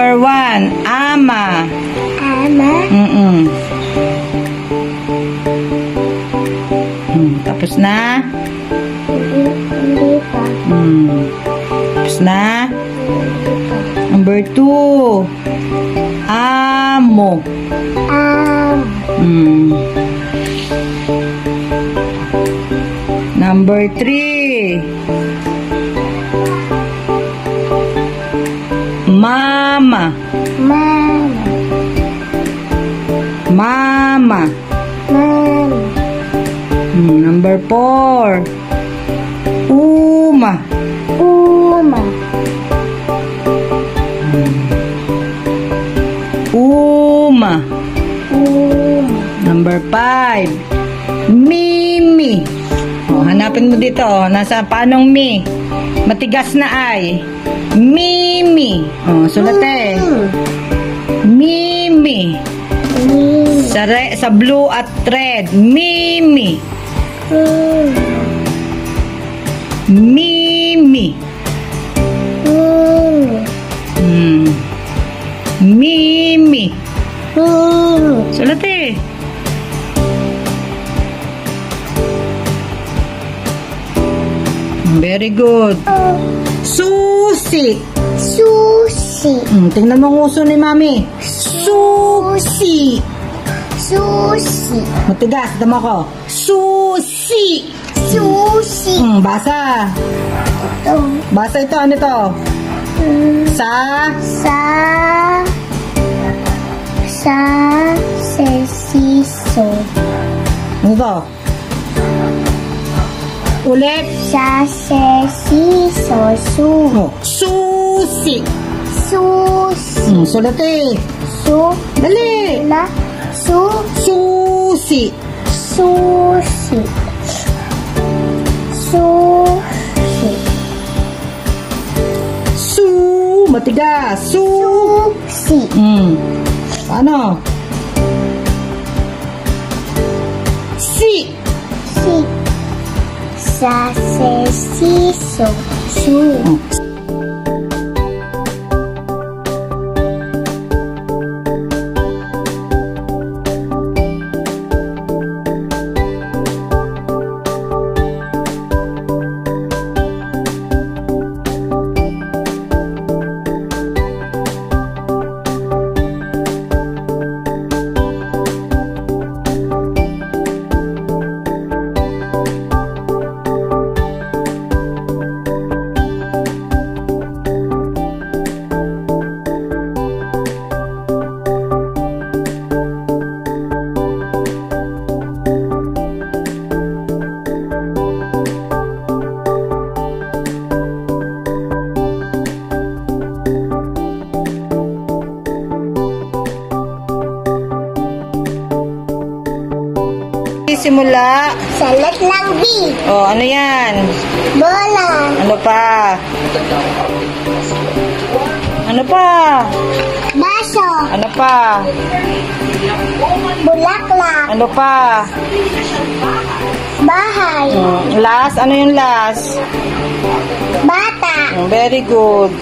Number one, ama. Ama. Tapos na? Tapos na? Number two, amo. Number three, mama. Mama. Number four, uma. Number five, mimi. Hanapin mo dito, nasa paanong mi? Matigas na ay. Mimi. Sulate. Mimi. Sa blue at red, mimi. Mimi. Mimi. Sulat eh. Very good. Susi. Tingnan mo ang uso ni Mami. Susi. Matigas, dama ko. Susi. Basa. Basa ito, ano ito? Sa, se, si, so. Ano ito? Ulit. Sa, se, si, so, su. Susi. Sulat eh. Su. Dali. La. Su. Susi. Susi. Su. Matigas. Susi. Ano? Si. Sa, se, si, so, su. Simula salat ng B. Ano yan? Bola. Ano pa? Baso. Ano pa? Bulaklak. Ano pa? Bahay. Last, ano yung last? Bata. Very good.